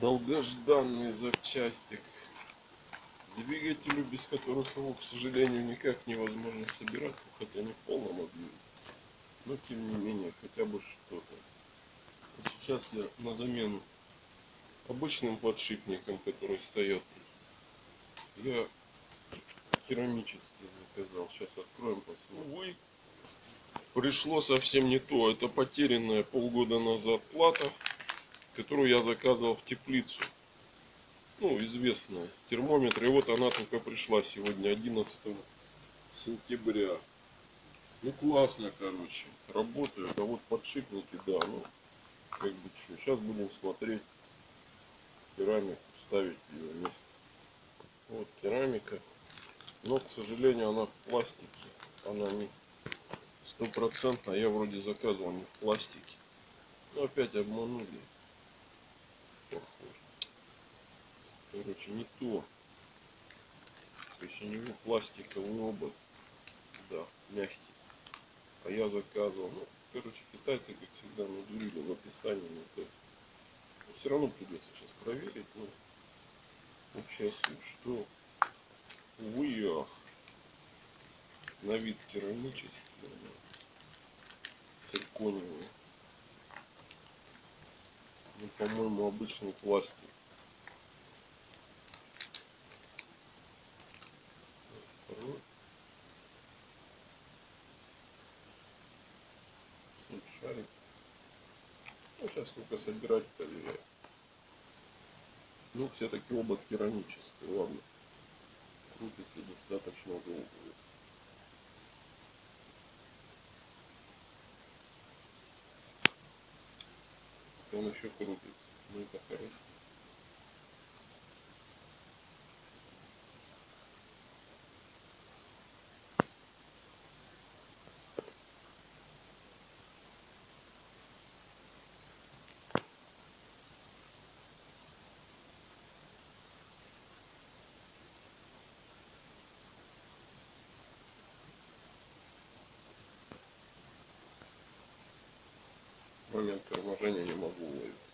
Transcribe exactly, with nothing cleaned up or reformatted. долгожданный запчастик к двигателю, без которых его, к сожалению, никак невозможно собирать, хотя не в полном объеме, но тем не менее хотя бы что-то. Сейчас я на замену обычным подшипником, который встает, я керамический заказал. Сейчас откроем, посмотрим. Пришло совсем не то. Это потерянная полгода назад плата, которую я заказывал в теплицу. Ну, известная. Термометр. И вот она только пришла сегодня, одиннадцатого сентября. Ну, классно, короче. Работают. А вот подшипники, да, ну, как бы что. Сейчас будем смотреть. Керамику ставить ее вместо. Вот керамика. Но, к сожалению, она в пластике. Она не стопроцентно. Я вроде заказывал не в пластике. Но опять обманули. Короче, не то. То есть у него пластиковый обод. Да, мягкий. А я заказывал. Ну, короче, китайцы, как всегда, надурили в описании. Но все равно придется сейчас проверить. Но вообще суть, что увы, на вид керамический, циркониевый. Ну, по-моему, обычный пластик. Шарик. Ну, сейчас только собирать, проверяю. Ну, все-таки обод керамический, ладно. Крутится достаточно долго. Он еще крутит, ну это хорошо. Момент торможения не могу уловить.